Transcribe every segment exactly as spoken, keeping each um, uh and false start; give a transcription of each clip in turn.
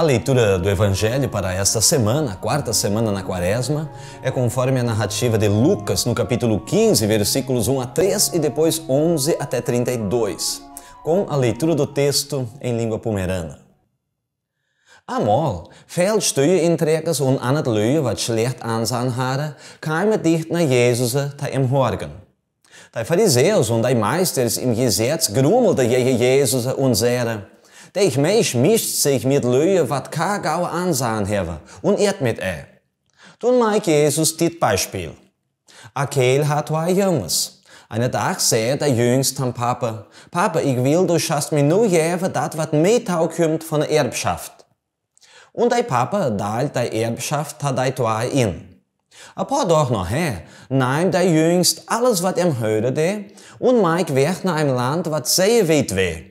A leitura do Evangelho para esta semana, a quarta semana na Quaresma, é conforme a narrativa de Lucas no capítulo quinze, versículos um a três e depois onze até trinta e dois, com a leitura do texto em língua pomerana. Amol, felstøye indtrækkes und andet løje, hvad schlecht ansagen havde, kajme dicht nach Jesus der im Horgen. Die Pharisäer und die Meisters im Yizéts grummelte gegen Jesus und sagte: Deich Mensch mischt sich mit Löhe, wat ka gau ansahen hewe, und irrt mit er. Dun meik Jesus dit Beispiel. Akel hat zwei Jungs. Eine Tag sähe der Jüngst am Papa: Papa, ich will, du schaffst mir nur jewe dat, wat metau kümmt von der Erbschaft. Und dei Papa deilt dei Erbschaft hat dei zwei in. A paar doch noch her, nahm dei Jüngst alles, wat em höre de, und meik weg nach em Land, wat sehr weit weh.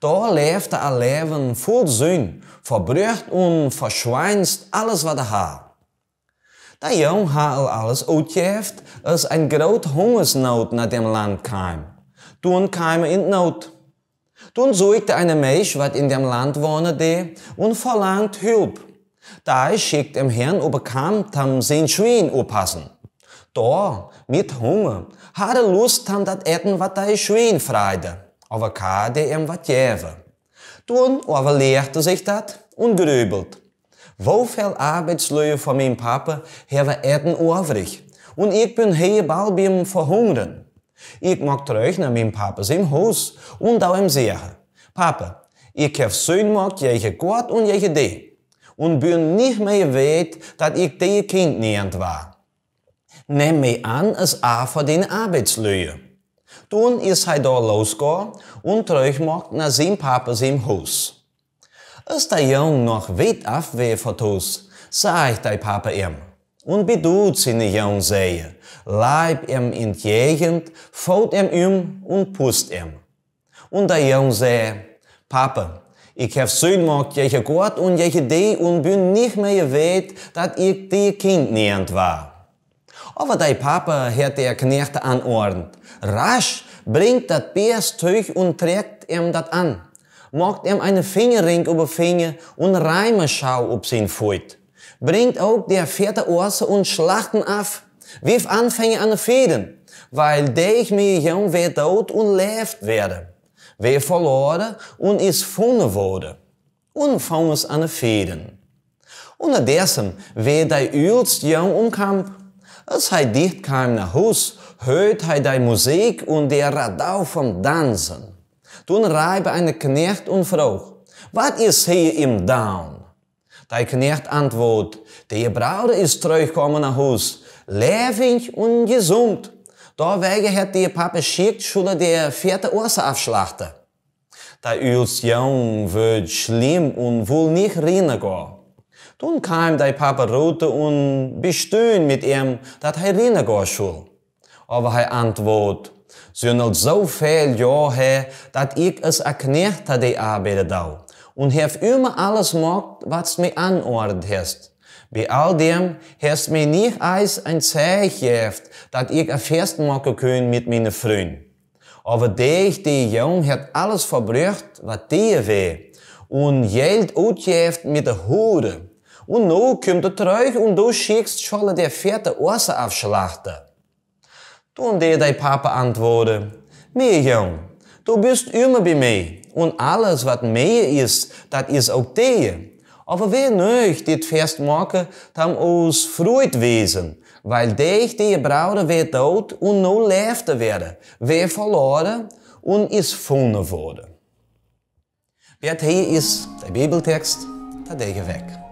Da leefde a leven voll Sünn, verbrucht und verschweinst alles, wat er ha. Der Jung ha al alles utjeft, als ein groot Hungersnot nach dem Land kam. Tun kam in Not. Tun suchte eine Mensch, wat in dem Land wohnte, und verlangt Hilfe. Da schickt em Herrn überkammt am sein Schwein upassen. Da, mit Hunger, hatte Lust am dat Etten, wat dei Schwein freide. Aber kade em wat jäve. Toen overlegte sich dat und grübelt. Wofel Arbeitslöhe von meinem Papa hewe Erden übrig. Und ich bin hier bald beim Verhungern. Ich mag terug nach meinem Papas im Haus und auch im Seher. Papa, ich hab Söhn mag jege Gott und jege dich. Und bin nicht mehr weit, dat ich die Kind nicht war. Nimm mich an als A von den Arbeitslöhe. Toen ist er da losgegangen und zurückgemacht nach seinem Papa im Haus. Als der Jung noch weit auf war von Haus, sah ich der Papa ihm und bedut seine Jungen sehen, leib ihm in die Gegend, faut ihm um und pust ihm. Und der Jung sah: Papa, ich hab Sünd gemacht gegen Gott und gegen dich und bin nicht mehr weit, dass ich die Kind nicht war. Aber dei Papa hat der Knecht anordnet: Rasch, bringt dat Bärstuch und trägt ihm dat an. Macht ihm einen Fingerring über Finger und Reime schau ob sein Fuit. Bringt auch der vierte Orse und schlachten af. Wirf Anfänge an de Fäden, weil deich mir jung wird tot und lebt werde. Wer verloren und ist funne wurde. Und fang es an de Fäden. Unterdessen, wer dei üldst jung umkamp, als er dicht kam nach Hus, hört er die Musik und der Radau vom Tanzen. Dann reibe eine Knecht und fragt: Was ist hier im Down? Der Knecht antwortet: Der Braut ist zurückgekommen nach Hus, lebendig und gesund. Daher hat der Papa geschickt, schuld der vierte Orse abschlachten. Der Jüngling wird schlimm und will nicht reingehen. Dann kam der Papa rote und bestöhnt mit ihm, dass er reingehen soll. Aber er antwortet: Sind noch so viele Jahre her, dass ich als ein Knecht die Arbeit da und habe immer alles gemacht, was mir anordnet hast. Bei all dem hast mir nicht eins ein Zeichen gegeben, dass ich ein Fest machen kann mit meinen Freunden. Aber dich, die Jung, hat alles verbracht, was dir war, und Geld ausgegeben mit der Hure. Und nun kommt er zurück und du schickst schon der vierte Orse abschlachten. Dann der dein Papa antwortet: Mir Jung, du bist immer bei mir und alles, was mir ist, das ist auch dir. Aber wer nicht dit Fest machen, dann aus Freude wesen, weil dich die Braut wird tot und nun lebt werden, wer verloren und ist gefunden worden. Wer hier ist der Bibeltext, der Dege weg.